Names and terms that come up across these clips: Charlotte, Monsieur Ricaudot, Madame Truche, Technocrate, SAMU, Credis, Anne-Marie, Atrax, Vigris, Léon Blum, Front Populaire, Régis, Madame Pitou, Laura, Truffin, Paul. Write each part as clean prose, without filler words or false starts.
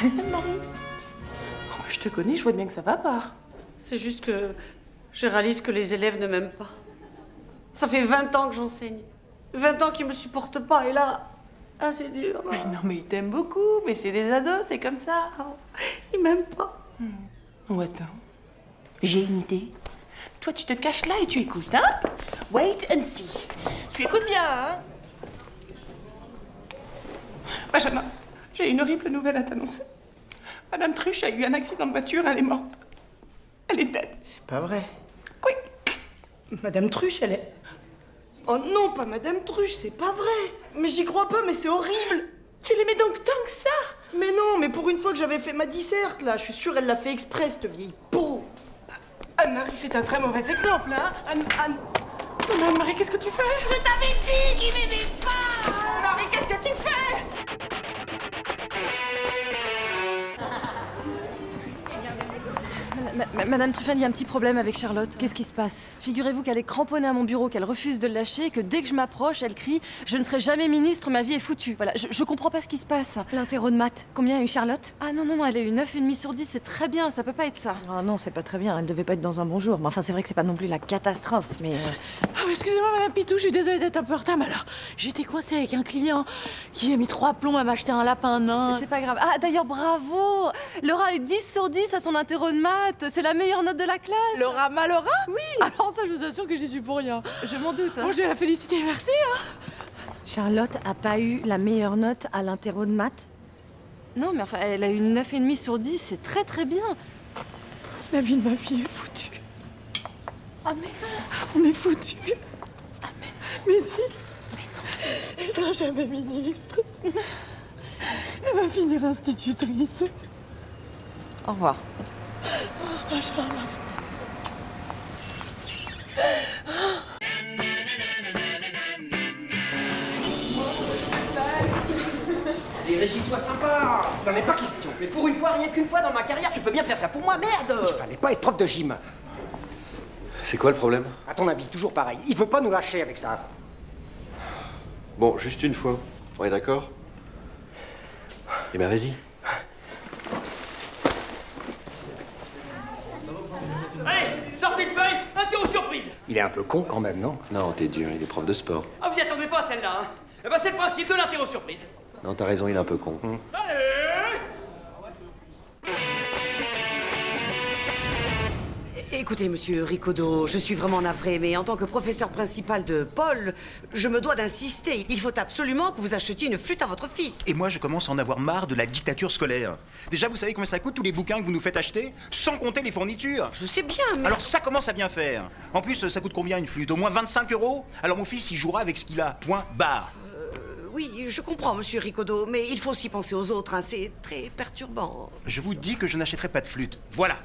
Salut Anne-Marie. Oh, je te connais, je vois bien que ça va pas. C'est juste que je réalise que les élèves ne m'aiment pas. Ça fait 20 ans que j'enseigne. 20 ans qu'ils me supportent pas, et là... Ah, c'est dur. Mais non, mais ils t'aiment beaucoup, mais c'est des ados, c'est comme ça. Oh, ils m'aiment pas. Oh, attends. J'ai une idée. Toi, tu te caches là et tu écoutes, hein? Wait and see. Tu écoutes bien, hein? Benjamin, j'ai une horrible nouvelle à t'annoncer. Madame Truche a eu un accident de voiture, elle est morte. Elle est dead. C'est pas vrai. Oui. Madame Truche, elle est... Oh non, pas Madame Truche, c'est pas vrai. Mais j'y crois pas, mais c'est horrible. Tu l'aimais donc tant que ça? Mais non, mais pour une fois que j'avais fait ma disserte, là, je suis sûre elle l'a fait exprès, cette vieille peau. Anne-Marie, c'est un très mauvais exemple, hein? Anne-Marie, qu'est-ce que tu fais? Je t'avais dit qu'il m'aimait pas! Anne-Marie, qu'est-ce que tu fais? Madame Truffin, il y a un petit problème avec Charlotte. Qu'est-ce qui se passe? Figurez-vous qu'elle est cramponnée à mon bureau, qu'elle refuse de le lâcher, et que dès que je m'approche, elle crie « Je ne serai jamais ministre, ma vie est foutue ». Voilà, je comprends pas ce qui se passe. L'interro de maths, combien a eu Charlotte? Ah non, non, non, elle a eu 9,5 sur 10, c'est très bien, ça peut pas être ça. Ah non, c'est pas très bien, elle devait pas être dans un bon jour. Mais enfin, c'est vrai que c'est pas non plus la catastrophe, mais... Oh, excusez-moi, Madame Pitou, je suis désolée d'être un peu en retard, mais alors, j'étais coincée avec un client qui a mis 3 plombs à m'acheter un lapin nain. C'est pas grave. Ah, d'ailleurs, bravo! Laura a eu 10 sur 10 à son interro de maths. C'est la meilleure note de la classe. Laura Malora? Oui. Alors ça, je vous assure que j'y suis pour rien. Je m'en doute. Bon, je vais la féliciter, merci. Hein. Charlotte a pas eu la meilleure note à l'interro de maths? Non, mais enfin, elle a eu 9,5 sur 10. C'est très, très bien. La vie de ma fille est foutue. Ah, mais non. On est foutus. Ah, mais non. Mais si. Mais non. Elle sera jamais ministre. Elle va finir institutrice. Au revoir. Oh, Charlotte. Les Régis, sois sympa. T'en es pas question. Mais pour une fois, rien qu'une fois dans ma carrière, tu peux bien faire ça pour moi, merde. Il fallait pas être prof de gym. C'est quoi le problème? À ton avis, toujours pareil. Il veut pas nous lâcher avec ça. Bon, juste une fois. On est d'accord? Eh ben, vas-y. Il est un peu con quand même, non? Non, t'es dur, il est prof de sport. Ah, vous y attendez pas à celle-là, hein? Eh ben, c'est le principe de l'interro surprise. Non, t'as raison, il est un peu con. Allez! Écoutez, monsieur Ricaudot, je suis vraiment navré, mais en tant que professeur principal de Paul, je me dois d'insister. Il faut absolument que vous achetiez une flûte à votre fils. Et moi, je commence à en avoir marre de la dictature scolaire. Déjà, vous savez combien ça coûte tous les bouquins que vous nous faites acheter? Sans compter les fournitures. Je sais bien, mais... Alors ça commence à bien faire. En plus, ça coûte combien une flûte? Au moins 25 €? Alors mon fils, il jouera avec ce qu'il a. Point barre. Oui, je comprends, monsieur Ricaudot, mais il faut aussi penser aux autres, hein. C'est très perturbant. Je vous dis que je n'achèterai pas de flûte. Voilà.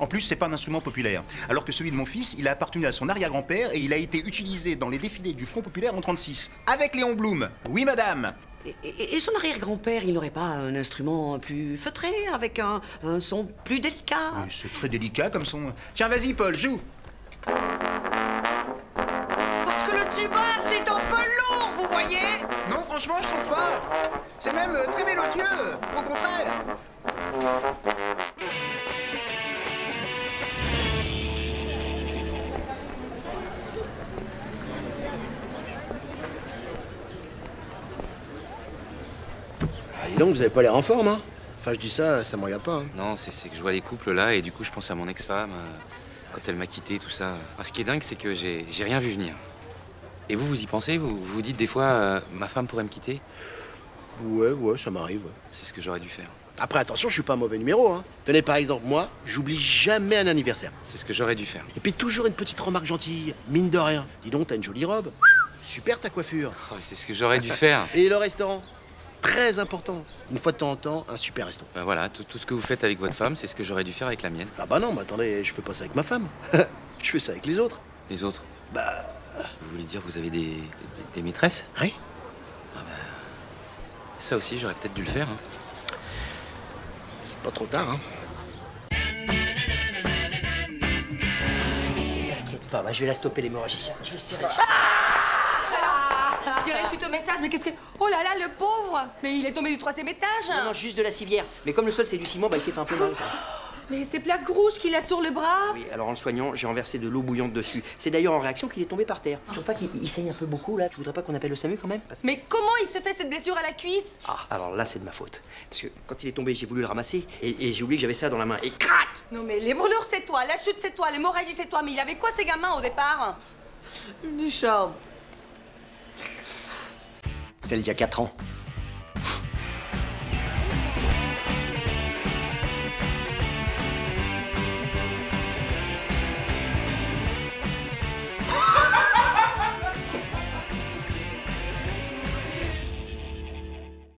En plus, c'est pas un instrument populaire. Alors que celui de mon fils, il a appartenu à son arrière-grand-père et il a été utilisé dans les défilés du Front Populaire en 1936. Avec Léon Blum. Oui, madame. Et son arrière-grand-père, il n'aurait pas un instrument plus feutré, avec un son plus délicat? Oui, c'est très délicat comme son... Tiens, vas-y, Paul, joue. Parce que le tuba, c'est un peu lourd, vous voyez? Non, franchement, je trouve pas. C'est même très mélodieux, au contraire. Dis donc, vous avez pas l'air en forme, hein? Enfin, je dis ça, ça me regarde pas. Hein. Non, c'est que je vois les couples là, et du coup, je pense à mon ex-femme, quand elle m'a quitté, tout ça. Alors, ce qui est dingue, c'est que j'ai rien vu venir. Et vous, vous y pensez? Vous dites des fois, ma femme pourrait me quitter? Ouais, ça m'arrive. Ouais. C'est ce que j'aurais dû faire. Après, attention, je suis pas un mauvais numéro, hein. Tenez, par exemple, moi, j'oublie jamais un anniversaire. C'est ce que j'aurais dû faire. Et puis, toujours une petite remarque gentille, mine de rien. Dis donc, t'as une jolie robe. Super ta coiffure. Oh, c'est ce que j'aurais dû faire. Et le restaurant? Très important. Une fois de temps en temps, un super restaurant. Bah voilà, tout ce que vous faites avec votre femme, c'est ce que j'aurais dû faire avec la mienne. Ah bah non, mais attendez, je fais pas ça avec ma femme. Je fais ça avec les autres. Les autres? Bah... Vous voulez dire que vous avez des maîtresses? Oui. Ah bah... Ça aussi, j'aurais peut-être dû le faire. Hein. C'est pas trop tard, hein. T'inquiète pas, moi je vais la stopper l'hémorragie. Je vais serrer. Ah! J'ai reçu ton de messages, mais qu'est-ce que... Oh là là, le pauvre! Mais il est tombé du 3e étage! Non, non, juste de la civière. Mais comme le sol, c'est du ciment, bah il s'est fait un peu mal. Mais c'est Plaque Rouge qu'il a sur le bras. Oui, alors en le soignant, j'ai renversé de l'eau bouillante dessus. C'est d'ailleurs en réaction qu'il est tombé par terre. Tu trouves pas qu'il saigne un peu beaucoup, là? Tu voudrais pas qu'on appelle le SAMU quand même? Parce que... Mais comment il s'est fait cette blessure à la cuisse? Ah, alors là, c'est de ma faute. Parce que quand il est tombé, j'ai voulu le ramasser et j'ai oublié que j'avais ça dans la main. Et crac! Non mais les brûlures, c'est toi, la chute, c'est toi, l'hémorragie, c'est toi. Mais il avait quoi, ces gamins, au départ? Une écharpe. Celle d'il y a 4 ans.